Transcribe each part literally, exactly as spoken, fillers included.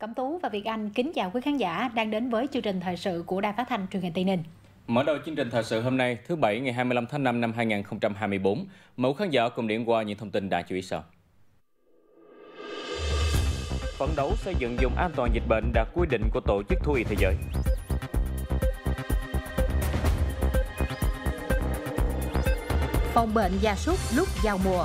Cẩm Tú và Việt Anh kính chào quý khán giả đang đến với chương trình thời sự của Đài Phát Thanh Truyền hình Tây Ninh. Mở đầu chương trình thời sự hôm nay, thứ Bảy ngày hai mươi lăm tháng năm năm hai nghìn không trăm hai mươi tư, mẫu khán giả cùng điểm qua những thông tin đáng chú ý sau. Phấn đấu xây dựng vùng an toàn dịch bệnh đạt quy định của Tổ chức Thú y thế giới. Phòng bệnh gia súc lúc giao mùa.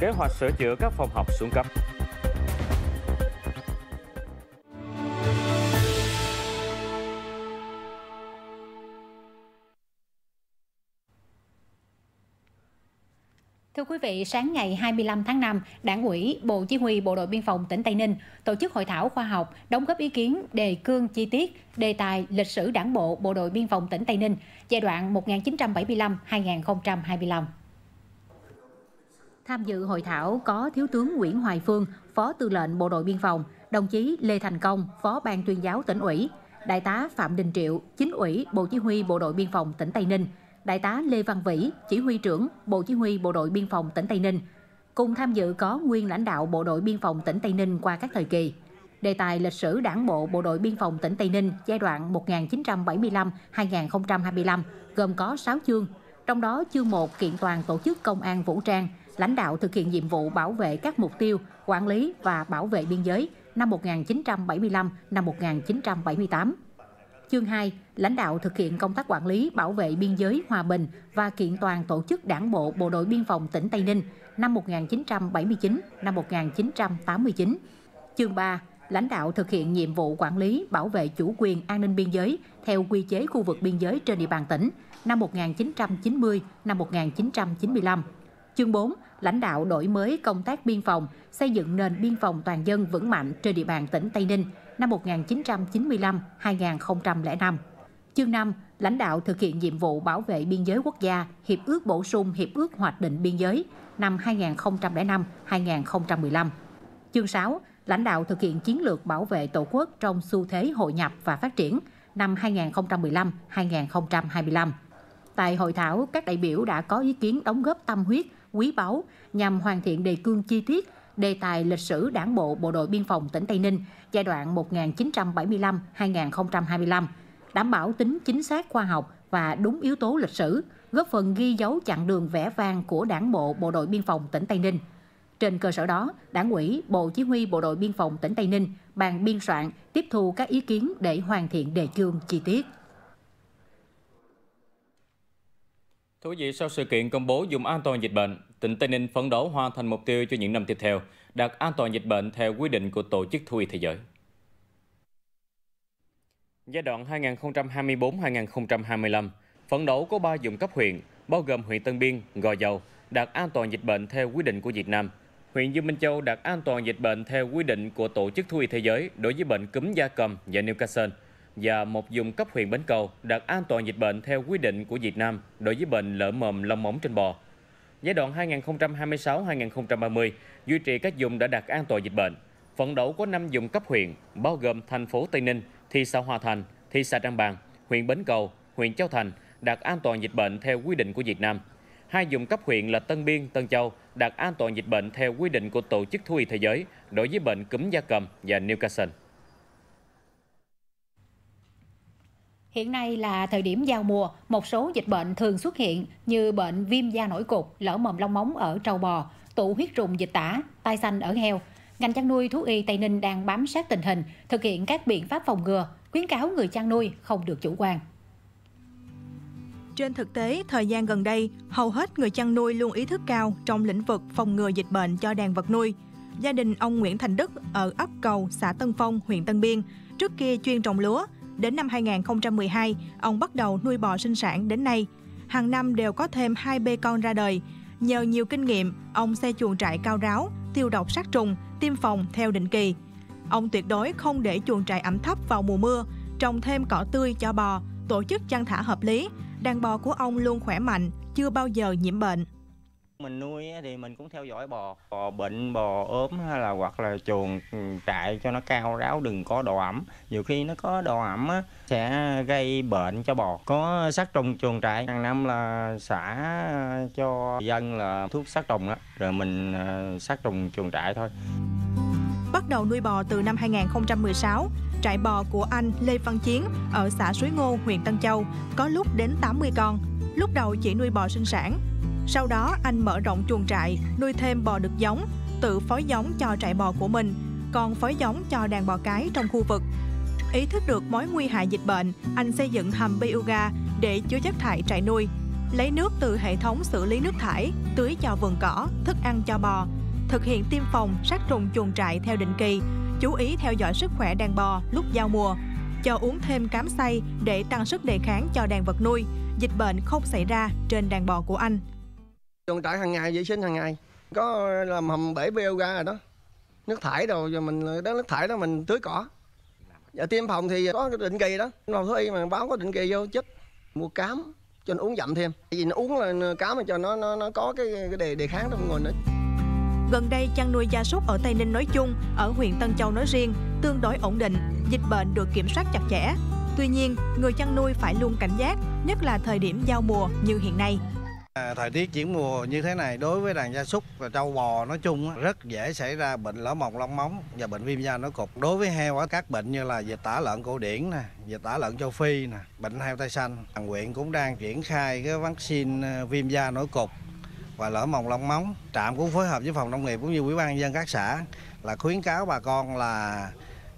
Kế hoạch sửa chữa các phòng học xuống cấp. Thưa quý vị, sáng ngày hai mươi lăm tháng năm, Đảng ủy, Bộ Chỉ huy Bộ đội Biên phòng tỉnh Tây Ninh tổ chức hội thảo khoa học đóng góp ý kiến đề cương chi tiết đề tài lịch sử Đảng bộ Bộ đội Biên phòng tỉnh Tây Ninh giai đoạn một nghìn chín trăm bảy mươi lăm đến hai nghìn không trăm hai mươi lăm. Tham dự hội thảo có Thiếu tướng Nguyễn Hoài Phương, Phó Tư lệnh Bộ đội Biên phòng, đồng chí Lê Thành Công, Phó Ban tuyên giáo tỉnh ủy, Đại tá Phạm Đình Triệu, Chính ủy Bộ Chỉ huy Bộ đội Biên phòng tỉnh Tây Ninh, Đại tá Lê Văn Vĩ, Chỉ huy trưởng Bộ Chỉ huy Bộ đội Biên phòng tỉnh Tây Ninh. Cùng tham dự có nguyên lãnh đạo Bộ đội Biên phòng tỉnh Tây Ninh qua các thời kỳ. Đề tài lịch sử Đảng bộ Bộ đội Biên phòng tỉnh Tây Ninh giai đoạn một nghìn chín trăm bảy mươi lăm đến hai nghìn không trăm hai mươi lăm gồm có sáu chương, trong đó chương một kiện toàn tổ chức công an vũ trang, lãnh đạo thực hiện nhiệm vụ bảo vệ các mục tiêu, quản lý và bảo vệ biên giới năm một nghìn chín trăm bảy mươi lăm đến một nghìn chín trăm bảy mươi tám. Chương hai, lãnh đạo thực hiện công tác quản lý, bảo vệ biên giới hòa bình và kiện toàn tổ chức Đảng bộ Bộ đội Biên phòng tỉnh Tây Ninh năm một nghìn chín trăm bảy mươi chín đến một nghìn chín trăm tám mươi chín. Chương ba, lãnh đạo thực hiện nhiệm vụ quản lý, bảo vệ chủ quyền an ninh biên giới theo quy chế khu vực biên giới trên địa bàn tỉnh năm một nghìn chín trăm chín mươi đến một nghìn chín trăm chín mươi lăm. Chương bốn, lãnh đạo đổi mới công tác biên phòng, xây dựng nền biên phòng toàn dân vững mạnh trên địa bàn tỉnh Tây Ninh năm một nghìn chín trăm chín mươi lăm đến hai nghìn không trăm lẻ năm. Chương năm, lãnh đạo thực hiện nhiệm vụ bảo vệ biên giới quốc gia, hiệp ước bổ sung hiệp ước hoạch định biên giới năm hai nghìn không trăm lẻ năm đến hai nghìn không trăm mười lăm. Chương sáu, lãnh đạo thực hiện chiến lược bảo vệ Tổ quốc trong xu thế hội nhập và phát triển năm hai nghìn không trăm mười lăm đến hai nghìn không trăm hai mươi lăm. Tại hội thảo, các đại biểu đã có ý kiến đóng góp tâm huyết, quý báu nhằm hoàn thiện đề cương chi tiết đề tài lịch sử Đảng bộ Bộ đội Biên phòng tỉnh Tây Ninh giai đoạn một nghìn chín trăm bảy mươi lăm đến hai nghìn không trăm hai mươi lăm, đảm bảo tính chính xác khoa học và đúng yếu tố lịch sử, góp phần ghi dấu chặng đường vẻ vang của Đảng bộ Bộ đội Biên phòng tỉnh Tây Ninh. Trên cơ sở đó, Đảng ủy, Bộ Chỉ huy Bộ đội Biên phòng tỉnh Tây Ninh bàn biên soạn, tiếp thu các ý kiến để hoàn thiện đề cương chi tiết. Thưa quý vị, sau sự kiện công bố vùng an toàn dịch bệnh, tỉnh Tây Ninh phấn đấu hoàn thành mục tiêu cho những năm tiếp theo, đạt an toàn dịch bệnh theo quy định của Tổ chức Thú y Thế giới. Giai đoạn hai nghìn không trăm hai mươi tư đến hai nghìn không trăm hai mươi lăm, phấn đấu có ba vùng cấp huyện, bao gồm huyện Tân Biên, Gò Dầu, đạt an toàn dịch bệnh theo quy định của Việt Nam. Huyện Dương Minh Châu đạt an toàn dịch bệnh theo quy định của Tổ chức Thú y Thế giới đối với bệnh cúm gia cầm và Newcastle. Và một vùng cấp huyện Bến Cầu đạt an toàn dịch bệnh theo quy định của Việt Nam đối với bệnh lở mồm long móng trên bò. Giai đoạn hai nghìn không trăm hai mươi sáu đến hai nghìn không trăm ba mươi duy trì các vùng đã đạt an toàn dịch bệnh. Phấn đấu có năm vùng cấp huyện bao gồm thành phố Tây Ninh, thị xã Hòa Thành, thị xã Trảng Bàng, huyện Bến Cầu, huyện Châu Thành đạt an toàn dịch bệnh theo quy định của Việt Nam. Hai vùng cấp huyện là Tân Biên, Tân Châu đạt an toàn dịch bệnh theo quy định của Tổ chức Thú y Thế giới đối với bệnh cúm gia cầm và Newcastle. Hiện nay là thời điểm giao mùa, một số dịch bệnh thường xuất hiện như bệnh viêm da nổi cục, lở mồm long móng ở trâu bò, tụ huyết trùng dịch tả, tai xanh ở heo. Ngành chăn nuôi thú y Tây Ninh đang bám sát tình hình, thực hiện các biện pháp phòng ngừa, khuyến cáo người chăn nuôi không được chủ quan. Trên thực tế, thời gian gần đây, hầu hết người chăn nuôi luôn ý thức cao trong lĩnh vực phòng ngừa dịch bệnh cho đàn vật nuôi. Gia đình ông Nguyễn Thành Đức ở ấp Cầu, xã Tân Phong, huyện Tân Biên, trước kia chuyên trồng lúa. Đến năm hai nghìn không trăm mười hai, ông bắt đầu nuôi bò sinh sản đến nay. Hàng năm đều có thêm hai bê con ra đời. Nhờ nhiều kinh nghiệm, ông xây chuồng trại cao ráo, tiêu độc sát trùng, tiêm phòng theo định kỳ. Ông tuyệt đối không để chuồng trại ẩm thấp vào mùa mưa, trồng thêm cỏ tươi cho bò, tổ chức chăn thả hợp lý. Đàn bò của ông luôn khỏe mạnh, chưa bao giờ nhiễm bệnh. Mình nuôi thì mình cũng theo dõi bò, bò bệnh, bò ốm hay là hoặc là chuồng trại cho nó cao ráo, đừng có độ ẩm. Nhiều khi nó có độ ẩm á, sẽ gây bệnh cho bò. Có sát trùng chuồng trại, hàng năm là xả cho dân là thuốc sát trùng đó, rồi mình sát trùng chuồng trại thôi. Bắt đầu nuôi bò từ năm hai nghìn không trăm mười sáu, trại bò của anh Lê Văn Chiến ở xã Suối Ngô, huyện Tân Châu có lúc đến tám mươi con. Lúc đầu chỉ nuôi bò sinh sản. Sau đó anh mở rộng chuồng trại, nuôi thêm bò đực giống, tự phối giống cho trại bò của mình, còn phối giống cho đàn bò cái trong khu vực. Ý thức được mối nguy hại dịch bệnh, anh xây dựng hầm bioga để chứa chất thải trại nuôi, lấy nước từ hệ thống xử lý nước thải, tưới cho vườn cỏ, thức ăn cho bò, thực hiện tiêm phòng sát trùng chuồng trại theo định kỳ, chú ý theo dõi sức khỏe đàn bò lúc giao mùa, cho uống thêm cám xay để tăng sức đề kháng cho đàn vật nuôi, dịch bệnh không xảy ra trên đàn bò của anh. Chuồng trại hàng ngày vệ sinh hàng ngày, có làm hầm bể bioga rồi đó, nước thải rồi, rồi mình đó nước thải đó mình tưới cỏ. Và tiêm phòng thì có định kỳ đó, phòng thú y mà báo có định kỳ vô chích, mua cám cho nó uống dặm thêm, tại vì nó uống là cám cho nó nó nó có cái cái đề đề kháng trong người nữa. Gần đây chăn nuôi gia súc ở Tây Ninh nói chung, ở huyện Tân Châu nói riêng tương đối ổn định, dịch bệnh được kiểm soát chặt chẽ. Tuy nhiên, người chăn nuôi phải luôn cảnh giác, nhất là thời điểm giao mùa như hiện nay. Thời tiết chuyển mùa như thế này đối với đàn gia súc và trâu bò nói chung rất dễ xảy ra bệnh lở mồm long móng và bệnh viêm da nổi cục. Đối với heo ở các bệnh như là dịch tả lợn cổ điển nè, dịch tả lợn châu Phi nè, bệnh heo tay xanh, huyện cũng đang triển khai cái vaccine viêm da nổi cục và lở mồm long móng. Trạm cũng phối hợp với phòng nông nghiệp cũng như ủy ban nhân dân các xã là khuyến cáo bà con là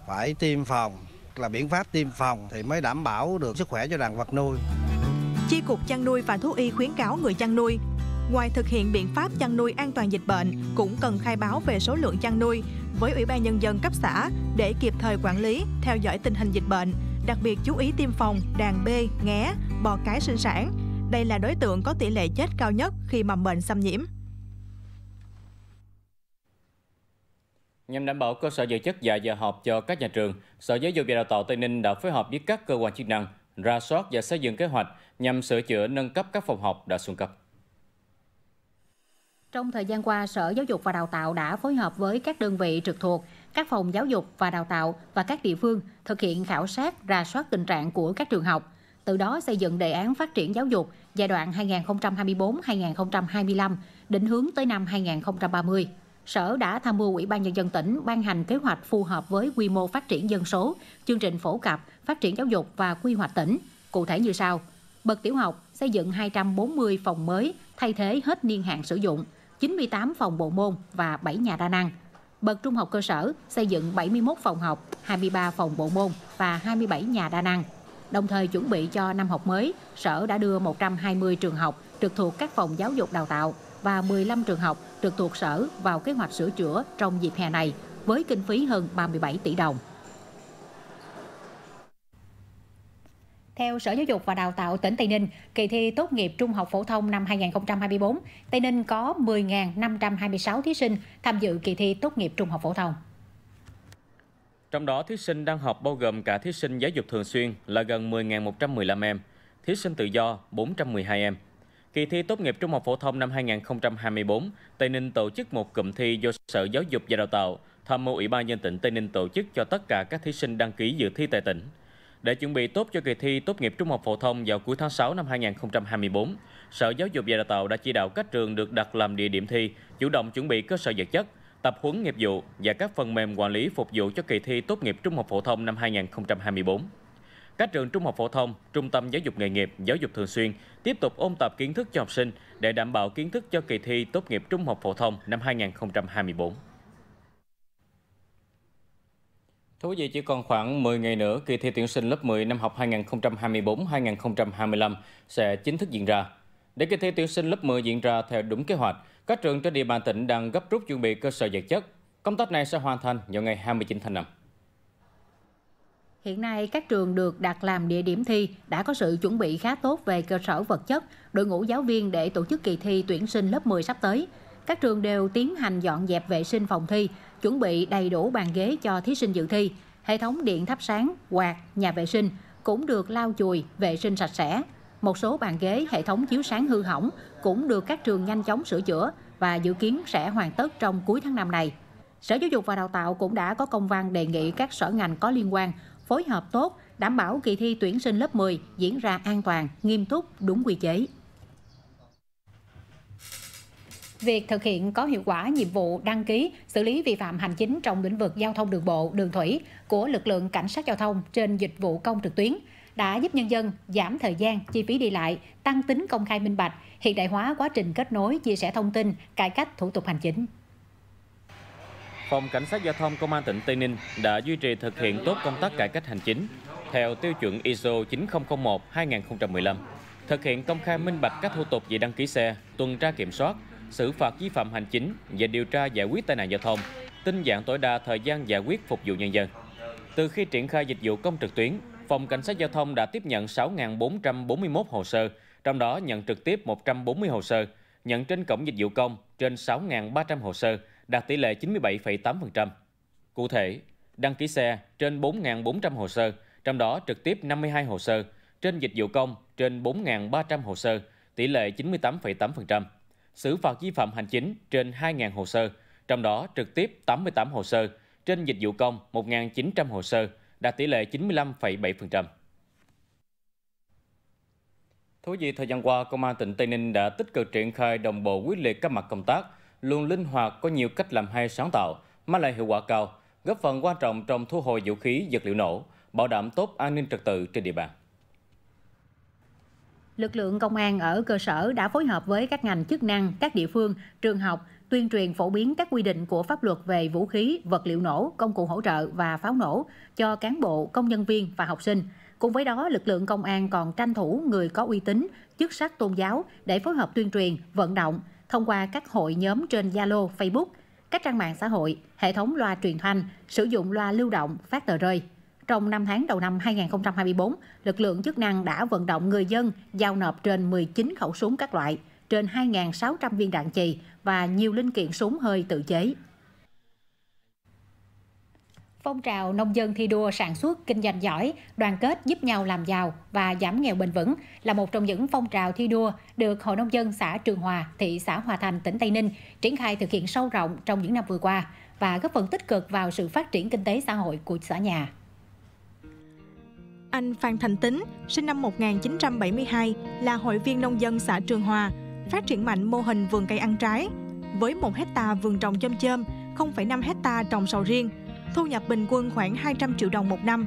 phải tiêm phòng, là biện pháp tiêm phòng thì mới đảm bảo được sức khỏe cho đàn vật nuôi. Chi cục chăn nuôi và thú y khuyến cáo người chăn nuôi, ngoài thực hiện biện pháp chăn nuôi an toàn dịch bệnh, cũng cần khai báo về số lượng chăn nuôi với Ủy ban Nhân dân cấp xã để kịp thời quản lý, theo dõi tình hình dịch bệnh, đặc biệt chú ý tiêm phòng đàn bê, nghé, bò cái sinh sản. Đây là đối tượng có tỷ lệ chết cao nhất khi mầm bệnh xâm nhiễm. Nhằm đảm bảo cơ sở vật chất và giờ học cho các nhà trường, Sở Giáo dục và Đào tạo Tây Ninh đã phối hợp với các cơ quan chức năng rà soát và xây dựng kế hoạch nhằm sửa chữa nâng cấp các phòng học đã xuống cấp. Trong thời gian qua, Sở Giáo dục và Đào tạo đã phối hợp với các đơn vị trực thuộc, các phòng giáo dục và đào tạo và các địa phương thực hiện khảo sát, rà soát tình trạng của các trường học. Từ đó xây dựng đề án phát triển giáo dục giai đoạn hai nghìn không trăm hai mươi tư đến hai nghìn không trăm hai mươi lăm, định hướng tới năm hai nghìn không trăm ba mươi. Sở đã tham mưu Ủy ban Nhân dân tỉnh ban hành kế hoạch phù hợp với quy mô phát triển dân số, chương trình phổ cập, phát triển giáo dục và quy hoạch tỉnh. Cụ thể như sau: bậc tiểu học xây dựng hai trăm bốn mươi phòng mới thay thế hết niên hạn sử dụng, chín mươi tám phòng bộ môn và bảy nhà đa năng. Bậc trung học cơ sở xây dựng bảy mươi mốt phòng học, hai mươi ba phòng bộ môn và hai mươi bảy nhà đa năng. Đồng thời chuẩn bị cho năm học mới, Sở đã đưa một trăm hai mươi trường học trực thuộc các phòng giáo dục đào tạo và mười lăm trường học trực thuộc Sở vào kế hoạch sửa chữa trong dịp hè này với kinh phí hơn ba mươi bảy tỷ đồng. Theo Sở Giáo dục và Đào tạo tỉnh Tây Ninh, kỳ thi tốt nghiệp trung học phổ thông năm hai nghìn không trăm hai mươi tư, Tây Ninh có mười nghìn năm trăm hai mươi sáu thí sinh tham dự kỳ thi tốt nghiệp trung học phổ thông. Trong đó, thí sinh đang học bao gồm cả thí sinh giáo dục thường xuyên là gần mười nghìn một trăm mười lăm em, thí sinh tự do bốn trăm mười hai em. Kỳ thi tốt nghiệp trung học phổ thông năm hai nghìn không trăm hai mươi tư, Tây Ninh tổ chức một cụm thi do Sở Giáo dục và Đào tạo tham mưu Ủy ban Nhân dân tỉnh Tây Ninh tổ chức cho tất cả các thí sinh đăng ký dự thi tại tỉnh. Để chuẩn bị tốt cho kỳ thi tốt nghiệp trung học phổ thông vào cuối tháng sáu năm hai nghìn không trăm hai mươi tư, Sở Giáo dục và Đào tạo đã chỉ đạo các trường được đặt làm địa điểm thi, chủ động chuẩn bị cơ sở vật chất, tập huấn nghiệp vụ và các phần mềm quản lý phục vụ cho kỳ thi tốt nghiệp trung học phổ thông năm hai nghìn không trăm hai mươi tư. Các trường trung học phổ thông, trung tâm giáo dục nghề nghiệp, giáo dục thường xuyên tiếp tục ôn tập kiến thức cho học sinh để đảm bảo kiến thức cho kỳ thi tốt nghiệp trung học phổ thông năm hai nghìn không trăm hai mươi tư. Thưa quý vị, chỉ còn khoảng mười ngày nữa, kỳ thi tuyển sinh lớp mười năm học hai nghìn không trăm hai mươi tư đến hai nghìn không trăm hai mươi lăm sẽ chính thức diễn ra. Để kỳ thi tuyển sinh lớp mười diễn ra theo đúng kế hoạch, các trường trên địa bàn tỉnh đang gấp rút chuẩn bị cơ sở vật chất. Công tác này sẽ hoàn thành vào ngày hai mươi chín tháng năm. Hiện nay, các trường được đặt làm địa điểm thi đã có sự chuẩn bị khá tốt về cơ sở vật chất, đội ngũ giáo viên để tổ chức kỳ thi tuyển sinh lớp mười sắp tới. Các trường đều tiến hành dọn dẹp vệ sinh phòng thi, chuẩn bị đầy đủ bàn ghế cho thí sinh dự thi, hệ thống điện thắp sáng, quạt, nhà vệ sinh cũng được lau chùi, vệ sinh sạch sẽ. Một số bàn ghế, hệ thống chiếu sáng hư hỏng cũng được các trường nhanh chóng sửa chữa và dự kiến sẽ hoàn tất trong cuối tháng năm này. Sở Giáo dục và Đào tạo cũng đã có công văn đề nghị các sở ngành có liên quan phối hợp tốt, đảm bảo kỳ thi tuyển sinh lớp mười diễn ra an toàn, nghiêm túc, đúng quy chế. Việc thực hiện có hiệu quả nhiệm vụ đăng ký, xử lý vi phạm hành chính trong lĩnh vực giao thông đường bộ, đường thủy của lực lượng cảnh sát giao thông trên dịch vụ công trực tuyến đã giúp nhân dân giảm thời gian, chi phí đi lại, tăng tính công khai minh bạch, hiện đại hóa quá trình kết nối, chia sẻ thông tin, cải cách thủ tục hành chính. Phòng Cảnh sát Giao thông Công an tỉnh Tây Ninh đã duy trì thực hiện tốt công tác cải cách hành chính theo tiêu chuẩn i ét ô chín không không một hai không một lăm, thực hiện công khai minh bạch các thủ tục về đăng ký xe, tuần tra kiểm soát, xử phạt vi phạm hành chính và điều tra giải quyết tai nạn giao thông, tinh giản tối đa thời gian giải quyết phục vụ nhân dân. Từ khi triển khai dịch vụ công trực tuyến, Phòng Cảnh sát Giao thông đã tiếp nhận sáu nghìn bốn trăm bốn mươi mốt hồ sơ, trong đó nhận trực tiếp một trăm bốn mươi hồ sơ, nhận trên cổng dịch vụ công trên sáu nghìn ba trăm hồ sơ, đạt tỷ lệ chín mươi bảy phẩy tám phần trăm. Cụ thể, đăng ký xe trên bốn nghìn bốn trăm hồ sơ, trong đó trực tiếp năm mươi hai hồ sơ, trên dịch vụ công trên bốn nghìn ba trăm hồ sơ, tỷ lệ chín mươi tám phẩy tám phần trăm. Xử phạt vi phạm hành chính trên hai nghìn hồ sơ, trong đó trực tiếp tám mươi tám hồ sơ, trên dịch vụ công một nghìn chín trăm hồ sơ, đạt tỷ lệ chín mươi lăm phẩy bảy phần trăm. Thú vị, thời gian qua, Công an tỉnh Tây Ninh đã tích cực triển khai đồng bộ quyết liệt các mặt công tác, luôn linh hoạt, có nhiều cách làm hay sáng tạo, mang lại hiệu quả cao, góp phần quan trọng trong thu hồi vũ khí, vật liệu nổ, bảo đảm tốt an ninh trật tự trên địa bàn. Lực lượng công an ở cơ sở đã phối hợp với các ngành chức năng, các địa phương, trường học, tuyên truyền phổ biến các quy định của pháp luật về vũ khí, vật liệu nổ, công cụ hỗ trợ và pháo nổ cho cán bộ, công nhân viên và học sinh. Cùng với đó, lực lượng công an còn tranh thủ người có uy tín, chức sắc tôn giáo để phối hợp tuyên truyền, vận động, thông qua các hội nhóm trên Zalo, Facebook, các trang mạng xã hội, hệ thống loa truyền thanh, sử dụng loa lưu động, phát tờ rơi. Trong năm tháng đầu năm hai nghìn không trăm hai mươi tư, lực lượng chức năng đã vận động người dân giao nộp trên mười chín khẩu súng các loại, trên hai nghìn sáu trăm viên đạn chì và nhiều linh kiện súng hơi tự chế. Phong trào nông dân thi đua sản xuất, kinh doanh giỏi, đoàn kết giúp nhau làm giàu và giảm nghèo bền vững là một trong những phong trào thi đua được Hội Nông dân xã Trường Hoà, thị xã Hòa Thành, tỉnh Tây Ninh triển khai thực hiện sâu rộng trong những năm vừa qua và góp phần tích cực vào sự phát triển kinh tế xã hội của xã nhà. Anh Phan Thành Tính, sinh năm một nghìn chín trăm bảy mươi hai, là hội viên nông dân xã Trường Hoà, phát triển mạnh mô hình vườn cây ăn trái. Với một hectare vườn trồng chôm chôm, không phẩy năm hectare trồng sầu riêng, thu nhập bình quân khoảng hai trăm triệu đồng một năm.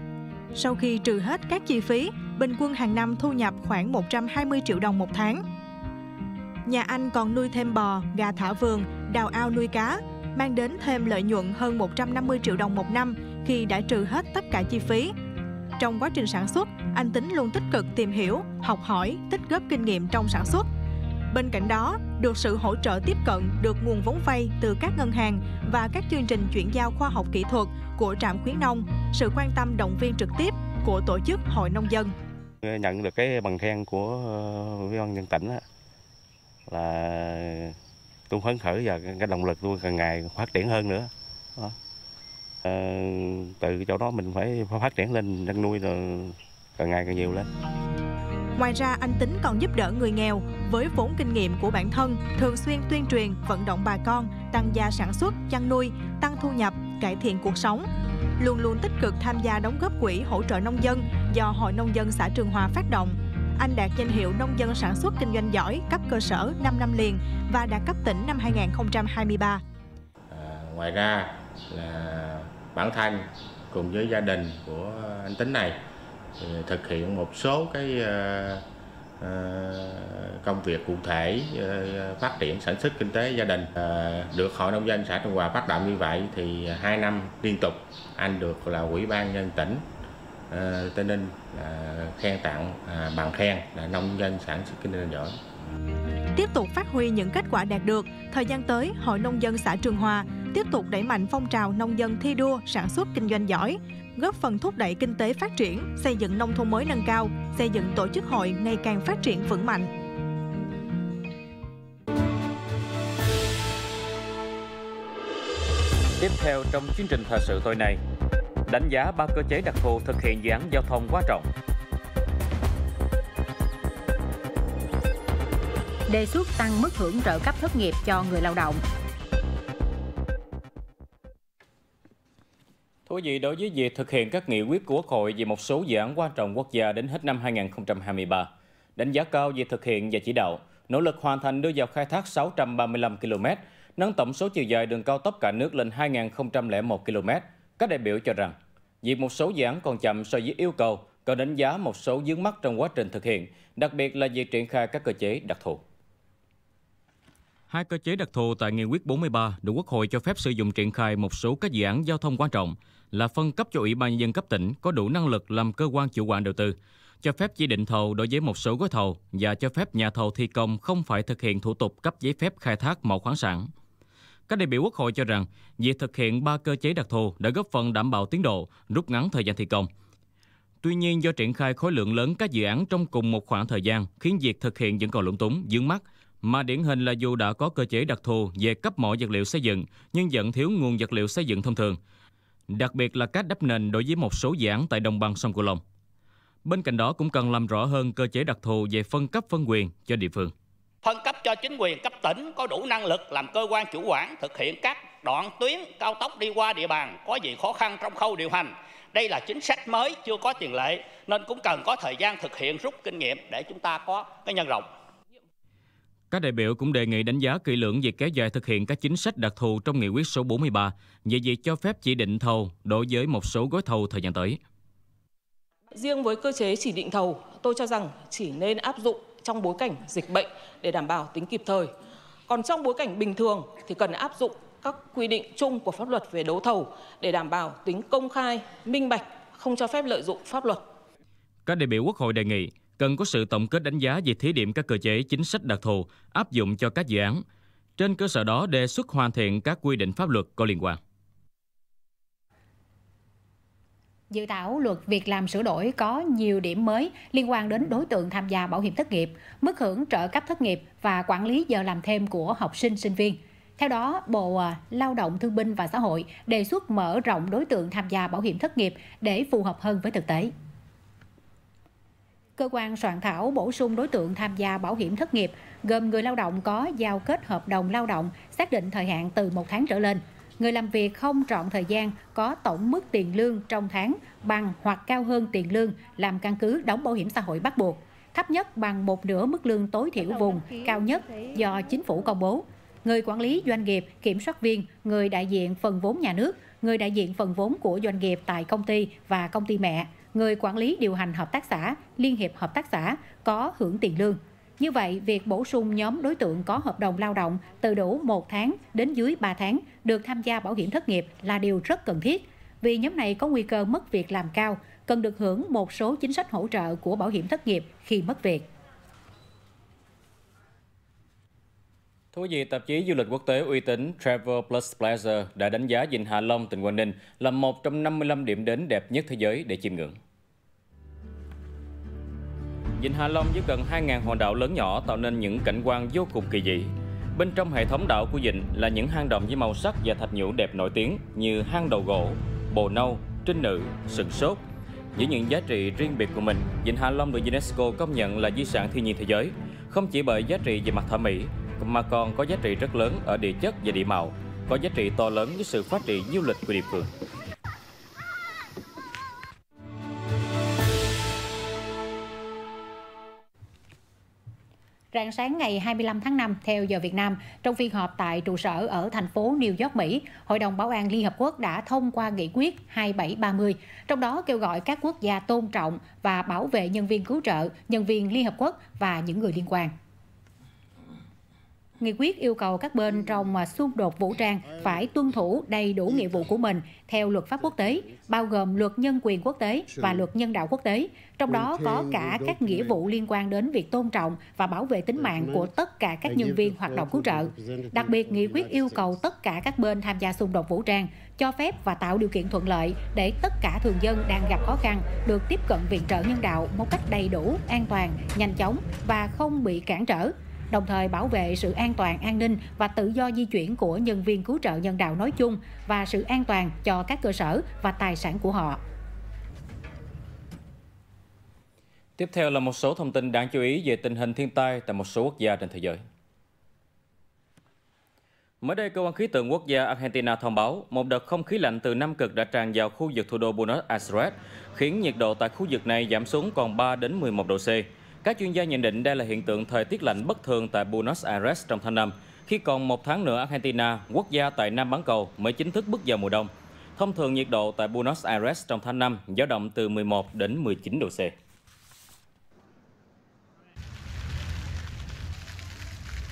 Sau khi trừ hết các chi phí, bình quân hàng năm thu nhập khoảng một trăm hai mươi triệu đồng một tháng. Nhà anh còn nuôi thêm bò, gà thả vườn, đào ao nuôi cá, mang đến thêm lợi nhuận hơn một trăm năm mươi triệu đồng một năm khi đã trừ hết tất cả chi phí. Trong quá trình sản xuất, anh Tính luôn tích cực tìm hiểu, học hỏi, tích góp kinh nghiệm trong sản xuất. Bên cạnh đó, được sự hỗ trợ tiếp cận được nguồn vốn vay từ các ngân hàng và các chương trình chuyển giao khoa học kỹ thuật của trạm khuyến nông, sự quan tâm động viên trực tiếp của tổ chức Hội Nông dân. Nhận được cái bằng khen của Ủy ban nhân dân tỉnh là tôi phấn khởi và cái động lực tôi càng ngày phát triển hơn nữa. Từ chỗ đó mình phải phát triển lên, chăn nuôi càng ngày càng nhiều lên. Ngoài ra, anh Tính còn giúp đỡ người nghèo với vốn kinh nghiệm của bản thân, thường xuyên tuyên truyền, vận động bà con tăng gia sản xuất, chăn nuôi, tăng thu nhập, cải thiện cuộc sống. Luôn luôn tích cực tham gia đóng góp quỹ hỗ trợ nông dân do Hội Nông dân xã Trường Hoà phát động. Anh đạt danh hiệu nông dân sản xuất kinh doanh giỏi cấp cơ sở năm năm liền và đạt cấp tỉnh năm hai nghìn không trăm hai mươi ba. À, ngoài ra là bản thân cùng với gia đình của anh Tính này thực hiện một số cái công việc cụ thể phát triển sản xuất kinh tế gia đình. Được Hội Nông dân xã Trường Hoà phát động như vậy thì hai năm liên tục anh được là Ủy ban nhân tỉnh Tây Ninh khen tặng bằng khen là nông dân sản xuất kinh doanh giỏi. Tiếp tục phát huy những kết quả đạt được, thời gian tới Hội Nông dân xã Trường Hoà tiếp tục đẩy mạnh phong trào nông dân thi đua sản xuất kinh doanh giỏi, góp phần thúc đẩy kinh tế phát triển, xây dựng nông thôn mới nâng cao, xây dựng tổ chức hội ngày càng phát triển vững mạnh. Tiếp theo trong chương trình thời sự tối nay, đánh giá ba cơ chế đặc thù thực hiện dự án giao thông quá trọng. đề xuất tăng mức hưởng trợ cấp thất nghiệp cho người lao động. Thưa quý vị, đối với việc thực hiện các nghị quyết của Quốc hội về một số dự án quan trọng quốc gia đến hết năm hai nghìn không trăm hai mươi ba, đánh giá cao việc thực hiện và chỉ đạo, nỗ lực hoàn thành đưa vào khai thác sáu trăm ba mươi lăm ki lô mét, nâng tổng số chiều dài đường cao tốc cả nước lên hai nghìn không trăm lẻ một ki lô mét. Các đại biểu cho rằng, việc một số dự án còn chậm so với yêu cầu, cần đánh giá một số vướng mắc trong quá trình thực hiện, đặc biệt là việc triển khai các cơ chế đặc thù. Hai cơ chế đặc thù tại Nghị quyết bốn mươi ba được Quốc hội cho phép sử dụng triển khai một số các dự án giao thông quan trọng là phân cấp cho Ủy ban nhân dân cấp tỉnh có đủ năng lực làm cơ quan chủ quản đầu tư, cho phép chỉ định thầu đối với một số gói thầu và cho phép nhà thầu thi công không phải thực hiện thủ tục cấp giấy phép khai thác mỏ khoáng sản. Các đại biểu Quốc hội cho rằng, việc thực hiện ba cơ chế đặc thù đã góp phần đảm bảo tiến độ, rút ngắn thời gian thi công. Tuy nhiên, do triển khai khối lượng lớn các dự án trong cùng một khoảng thời gian khiến việc thực hiện vẫn còn lúng túng, vướng mắc, mà điển hình là dù đã có cơ chế đặc thù về cấp mỏ vật liệu xây dựng nhưng vẫn thiếu nguồn vật liệu xây dựng thông thường, đặc biệt là các đắp nền đối với một số dự án tại đồng bằng sông Cửu Long. Bên cạnh đó cũng cần làm rõ hơn cơ chế đặc thù về phân cấp phân quyền cho địa phương. Phân cấp cho chính quyền cấp tỉnh có đủ năng lực làm cơ quan chủ quản thực hiện các đoạn tuyến cao tốc đi qua địa bàn có gì khó khăn trong khâu điều hành. Đây là chính sách mới chưa có tiền lệ nên cũng cần có thời gian thực hiện rút kinh nghiệm để chúng ta có cái nhân rộng. Các đại biểu cũng đề nghị đánh giá kỹ lưỡng việc kéo dài thực hiện các chính sách đặc thù trong Nghị quyết số bốn mươi ba về việc cho phép chỉ định thầu đối với một số gói thầu thời gian tới. Riêng với cơ chế chỉ định thầu, tôi cho rằng chỉ nên áp dụng trong bối cảnh dịch bệnh để đảm bảo tính kịp thời. Còn trong bối cảnh bình thường thì cần áp dụng các quy định chung của pháp luật về đấu thầu để đảm bảo tính công khai, minh bạch, không cho phép lợi dụng pháp luật. Các đại biểu Quốc hội đề nghị cần có sự tổng kết đánh giá về thí điểm các cơ chế chính sách đặc thù áp dụng cho các dự án. Trên cơ sở đó đề xuất hoàn thiện các quy định pháp luật có liên quan. Dự thảo luật việc làm sửa đổi có nhiều điểm mới liên quan đến đối tượng tham gia bảo hiểm thất nghiệp, mức hưởng trợ cấp thất nghiệp và quản lý giờ làm thêm của học sinh, sinh viên. Theo đó, Bộ Lao động Thương binh và Xã hội đề xuất mở rộng đối tượng tham gia bảo hiểm thất nghiệp để phù hợp hơn với thực tế. Cơ quan soạn thảo bổ sung đối tượng tham gia bảo hiểm thất nghiệp gồm người lao động có giao kết hợp đồng lao động xác định thời hạn từ một tháng trở lên, người làm việc không trọn thời gian có tổng mức tiền lương trong tháng bằng hoặc cao hơn tiền lương làm căn cứ đóng bảo hiểm xã hội bắt buộc, thấp nhất bằng một nửa mức lương tối thiểu vùng, cao nhất do chính phủ công bố, người quản lý doanh nghiệp, kiểm soát viên, người đại diện phần vốn nhà nước, người đại diện phần vốn của doanh nghiệp tại công ty và công ty mẹ, người quản lý điều hành hợp tác xã, liên hiệp hợp tác xã có hưởng tiền lương. Như vậy, việc bổ sung nhóm đối tượng có hợp đồng lao động từ đủ một tháng đến dưới ba tháng được tham gia bảo hiểm thất nghiệp là điều rất cần thiết, vì nhóm này có nguy cơ mất việc làm cao, cần được hưởng một số chính sách hỗ trợ của bảo hiểm thất nghiệp khi mất việc. Thưa quý vị, tạp chí du lịch quốc tế uy tín Travel Plus Pleasure đã đánh giá Vịnh Hạ Long, tỉnh Quảng Ninh là một trong năm mươi lăm điểm đến đẹp nhất thế giới để chiêm ngưỡng. Vịnh Hạ Long với gần hai nghìn hòn đảo lớn nhỏ tạo nên những cảnh quan vô cùng kỳ dị. Bên trong hệ thống đảo của vịnh là những hang động với màu sắc và thạch nhũ đẹp nổi tiếng như hang đầu gỗ, bồ nâu, trinh nữ, sừng sốt. Với những giá trị riêng biệt của mình, Vịnh Hạ Long được UNESCO công nhận là di sản thiên nhiên thế giới, không chỉ bởi giá trị về mặt thẩm mỹ mà còn có giá trị rất lớn ở địa chất và địa mạo, có giá trị to lớn với sự phát triển du lịch của địa phương. Rạng sáng ngày hai mươi lăm tháng năm theo giờ Việt Nam, trong phiên họp tại trụ sở ở thành phố New York, Mỹ, Hội đồng Bảo an Liên Hợp Quốc đã thông qua nghị quyết hai bảy ba không, trong đó kêu gọi các quốc gia tôn trọng và bảo vệ nhân viên cứu trợ, nhân viên Liên Hợp Quốc và những người liên quan. Nghị quyết yêu cầu các bên trong xung đột vũ trang phải tuân thủ đầy đủ nghĩa vụ của mình theo luật pháp quốc tế, bao gồm luật nhân quyền quốc tế và luật nhân đạo quốc tế, trong đó có cả các nghĩa vụ liên quan đến việc tôn trọng và bảo vệ tính mạng của tất cả các nhân viên hoạt động cứu trợ. Đặc biệt, nghị quyết yêu cầu tất cả các bên tham gia xung đột vũ trang cho phép và tạo điều kiện thuận lợi để tất cả thường dân đang gặp khó khăn được tiếp cận viện trợ nhân đạo một cách đầy đủ, an toàn, nhanh chóng và không bị cản trở, đồng thời bảo vệ sự an toàn, an ninh và tự do di chuyển của nhân viên cứu trợ nhân đạo nói chung và sự an toàn cho các cơ sở và tài sản của họ. Tiếp theo là một số thông tin đáng chú ý về tình hình thiên tai tại một số quốc gia trên thế giới. Mới đây, Cơ quan Khí tượng Quốc gia Argentina thông báo một đợt không khí lạnh từ Nam Cực đã tràn vào khu vực thủ đô Buenos Aires, khiến nhiệt độ tại khu vực này giảm xuống còn ba đến mười một độ C. Các chuyên gia nhận định đây là hiện tượng thời tiết lạnh bất thường tại Buenos Aires trong tháng năm, khi còn một tháng nữa Argentina, quốc gia tại Nam bán cầu, mới chính thức bước vào mùa đông. Thông thường nhiệt độ tại Buenos Aires trong tháng năm dao động từ mười một đến mười chín độ C.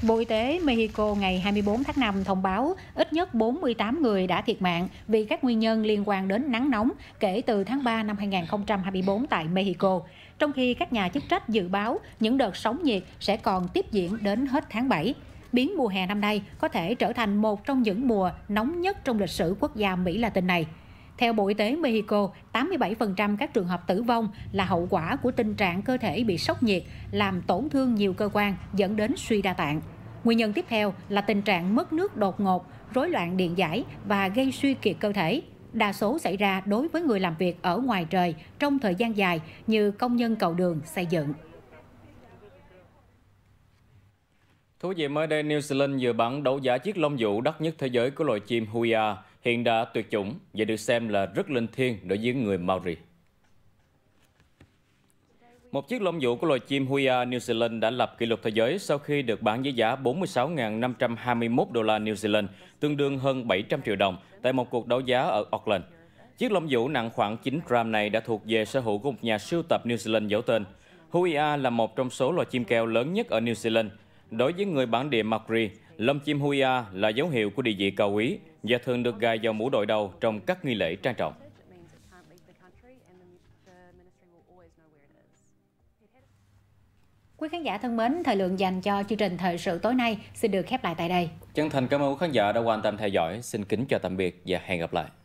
Bộ Y tế Mexico ngày hai mươi bốn tháng năm thông báo ít nhất bốn mươi tám người đã thiệt mạng vì các nguyên nhân liên quan đến nắng nóng kể từ tháng ba năm hai nghìn không trăm hai mươi bốn tại Mexico, trong khi các nhà chức trách dự báo những đợt sóng nhiệt sẽ còn tiếp diễn đến hết tháng bảy. Biến mùa hè năm nay có thể trở thành một trong những mùa nóng nhất trong lịch sử quốc gia Mỹ Latin này. Theo Bộ Y tế Mexico, tám mươi bảy phần trăm các trường hợp tử vong là hậu quả của tình trạng cơ thể bị sốc nhiệt, làm tổn thương nhiều cơ quan, dẫn đến suy đa tạng. Nguyên nhân tiếp theo là tình trạng mất nước đột ngột, rối loạn điện giải và gây suy kiệt cơ thể. Đa số xảy ra đối với người làm việc ở ngoài trời trong thời gian dài như công nhân cầu đường, xây dựng. Thú vị, mới đây New Zealand vừa bắn đấu giá chiếc lông vũ đắt nhất thế giới của loài chim Huia, hiện đã tuyệt chủng và được xem là rất linh thiêng đối với người Maori. Một chiếc lông vũ của loài chim Huia New Zealand đã lập kỷ lục thế giới sau khi được bán với giá bốn mươi sáu nghìn năm trăm hai mươi mốt đô la New Zealand, tương đương hơn bảy trăm triệu đồng, tại một cuộc đấu giá ở Auckland. Chiếc lông vũ nặng khoảng chín gram này đã thuộc về sở hữu của một nhà sưu tập New Zealand giấu tên. Huia là một trong số loài chim keo lớn nhất ở New Zealand. Đối với người bản địa Maori, lông chim Huia là dấu hiệu của địa vị cao quý và thường được gài vào mũ đội đầu trong các nghi lễ trang trọng. Quý khán giả thân mến, thời lượng dành cho chương trình thời sự tối nay xin được khép lại tại đây. Chân thành cảm ơn quý khán giả đã quan tâm theo dõi. Xin kính chào tạm biệt và hẹn gặp lại.